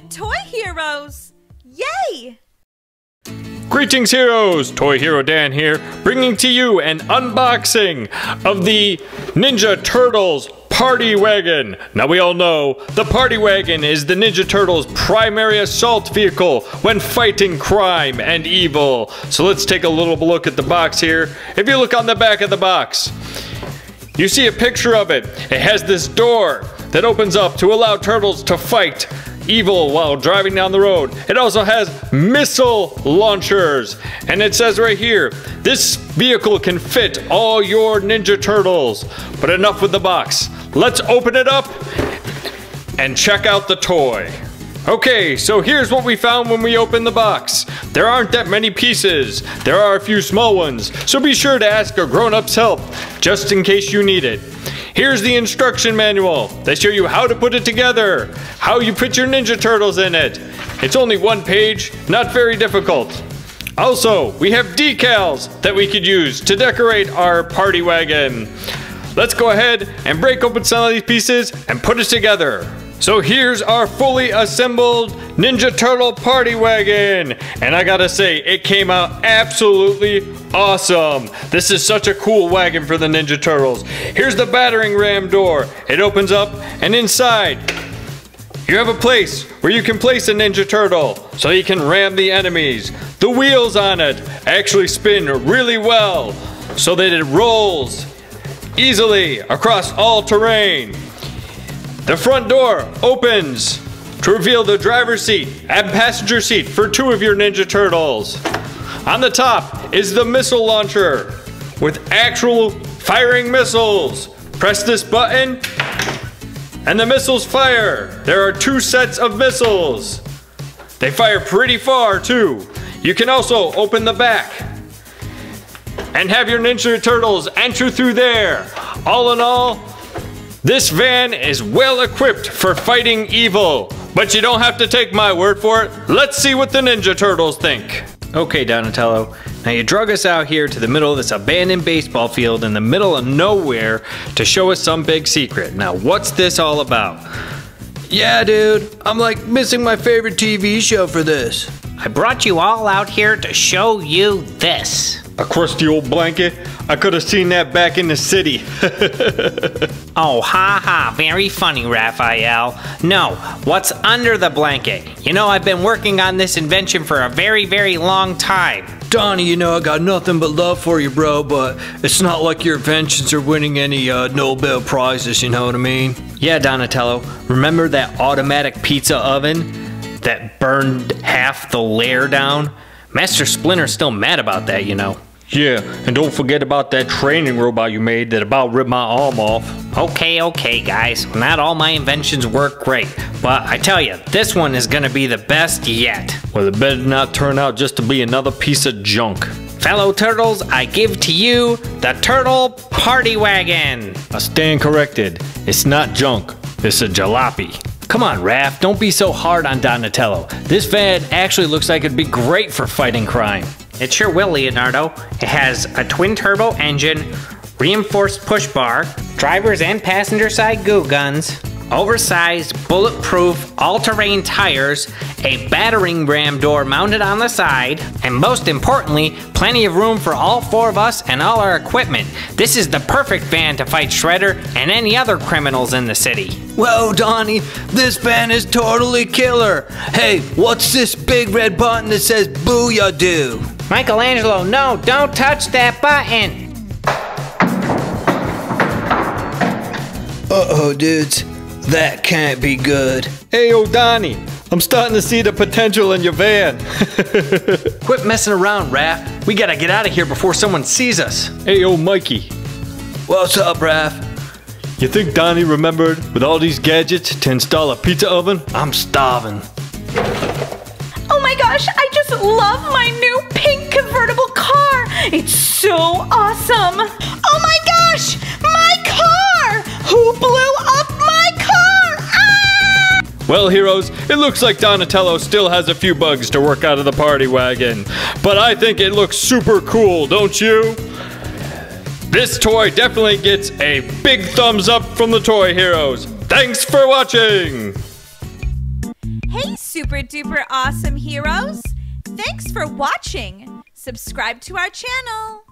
the Toy Heroes! Yay! Greetings, heroes! Toy Hero Dan here, bringing to you an unboxing of the Ninja Turtles Party Wagon. Now we all know the Party Wagon is the Ninja Turtles' primary assault vehicle when fighting crime and evil. So let's take a little look at the box here. If you look on the back of the box, you see a picture of it. It has this door that opens up to allow turtles to fight evil while driving down the road. It also has missile launchers, and it says right here, this vehicle can fit all your Ninja Turtles. But enough with the box. Let's open it up and check out the toy. Okay, so here's what we found when we opened the box. There aren't that many pieces. There are a few small ones, so be sure to ask a grown-up's help just in case you need it. Here's the instruction manual. They show you how to put it together, how you put your Ninja Turtles in it. It's only one page, not very difficult. Also, we have decals that we could use to decorate our Party Wagon. Let's go ahead and break open some of these pieces and put it together. So here's our fully assembled Ninja Turtle Party Wagon. And I gotta say, it came out absolutely awesome. This is such a cool wagon for the Ninja Turtles. Here's the battering ram door. It opens up, and inside, you have a place where you can place a Ninja Turtle so you can ram the enemies. The wheels on it actually spin really well so that it rolls easily across all terrain. The front door opens to reveal the driver's seat and passenger seat for two of your Ninja Turtles. On the top is the missile launcher with actual firing missiles. Press this button and the missiles fire. There are two sets of missiles. They fire pretty far too. You can also open the back and have your Ninja Turtles enter through there. All in all, this van is well equipped for fighting evil, but you don't have to take my word for it. Let's see what the Ninja Turtles think. Okay, Donatello, now you drug us out here to the middle of this abandoned baseball field in the middle of nowhere to show us some big secret. Now, what's this all about? Yeah, dude, I'm like missing my favorite TV show for this. I brought you all out here to show you this. A crusty old blanket? I could have seen that back in the city. Oh, ha ha, very funny, Raphael. No, what's under the blanket? You know, I've been working on this invention for a very, very long time. Donnie, you know, I got nothing but love for you, bro, but it's not like your inventions are winning any Nobel Prizes, you know what I mean? Yeah, Donatello, remember that automatic pizza oven that burned half the lair down? Master Splinter's still mad about that, you know. Yeah, and don't forget about that training robot you made that about ripped my arm off. Okay, okay, guys. Not all my inventions work great, but I tell you, this one is gonna be the best yet. Well, it better not turn out just to be another piece of junk. Fellow Turtles, I give to you the Turtle Party Wagon. I stand corrected. It's not junk. It's a jalopy. Come on, Raph, don't be so hard on Donatello. This van actually looks like it'd be great for fighting crime. It sure will, Leonardo. It has a twin-turbo engine, reinforced push bar, driver's and passenger side goo guns, oversized, bulletproof, all-terrain tires, a battering ram door mounted on the side, and most importantly, plenty of room for all four of us and all our equipment. This is the perfect van to fight Shredder and any other criminals in the city. Whoa, Donnie, this van is totally killer. Hey, what's this big red button that says Booyah Do? Michelangelo, no, don't touch that button. Uh-oh, dudes, that can't be good. Hey, yo, Donnie, I'm starting to see the potential in your van. Quit messing around, Raph. We gotta get out of here before someone sees us. Hey, yo, Mikey. What's up, Raph? You think Donnie remembered, with all these gadgets, to install a pizza oven? I'm starving. Oh my gosh, I just love my new pink convertible car. It's so awesome. Oh my gosh, my car! Who blew up my car? Ah! Well, heroes, it looks like Donatello still has a few bugs to work out of the Party Wagon. But I think it looks super cool, don't you? This toy definitely gets a big thumbs up from the Toy Heroes. Thanks for watching! Hey, super duper awesome heroes! Thanks for watching! Subscribe to our channel!